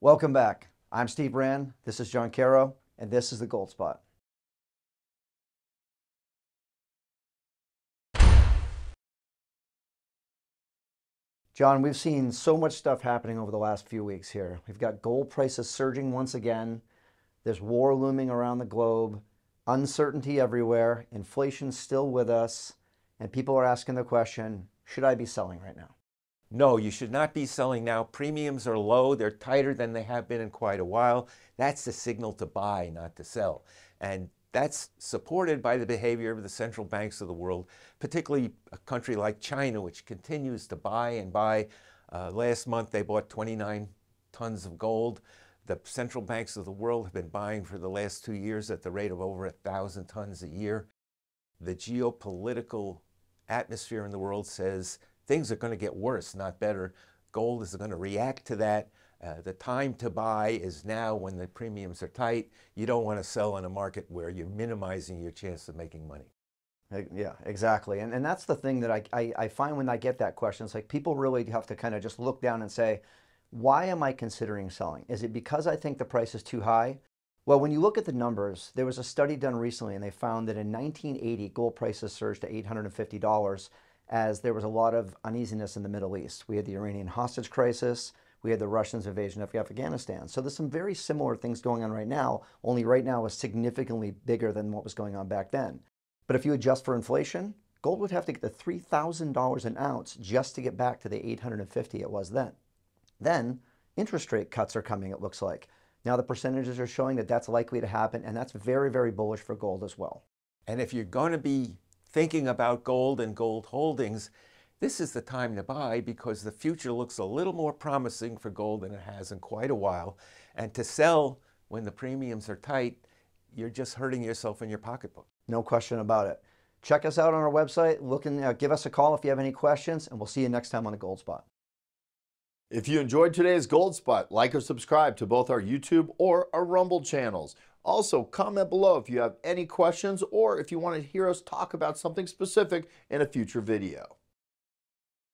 Welcome back. I'm Steve Rand, this is John Karow, and this is The Gold Spot. John, we've seen so much stuff happening over the last few weeks here. We've got gold prices surging once again. There's war looming around the globe, uncertainty everywhere, inflation's still with us, and people are asking the question, should I be selling right now? No, you should not be selling now. Premiums are low. They're tighter than they have been in quite a while. That's the signal to buy, not to sell. And that's supported by the behavior of the central banks of the world, particularly a country like China, which continues to buy and buy. Last month, they bought 29 tons of gold. The central banks of the world have been buying for the last 2 years at the rate of over 1,000 tons a year. The geopolitical atmosphere in the world says, things are going to get worse, not better. Gold is going to react to that. The time to buy is now when the premiums are tight. You don't want to sell in a market where you're minimizing your chance of making money. Yeah, exactly. And that's the thing that I find when I get that question. It's like people really have to kind of just look down and say, why am I considering selling? Is it because I think the price is too high? Well, when you look at the numbers, there was a study done recently, and they found that in 1980, gold prices surged to $850. As there was a lot of uneasiness in the Middle East. We had the Iranian hostage crisis, we had the Russians' invasion of Afghanistan. So there's some very similar things going on right now, only right now is significantly bigger than what was going on back then. But if you adjust for inflation, gold would have to get to $3,000 an ounce just to get back to the $850 it was then. Then interest rate cuts are coming, it looks like. Now the percentages are showing that that's likely to happen, and that's very, very bullish for gold as well. And if you're going to be thinking about gold and gold holdings, this is the time to buy because the future looks a little more promising for gold than it has in quite a while. And to sell when the premiums are tight, you're just hurting yourself in your pocketbook. No question about it. Check us out on our website. Look and give us a call if you have any questions, and we'll see you next time on The Gold Spot. If you enjoyed today's Gold Spot, like or subscribe to both our YouTube or our Rumble channels. Also, comment below if you have any questions or if you want to hear us talk about something specific in a future video.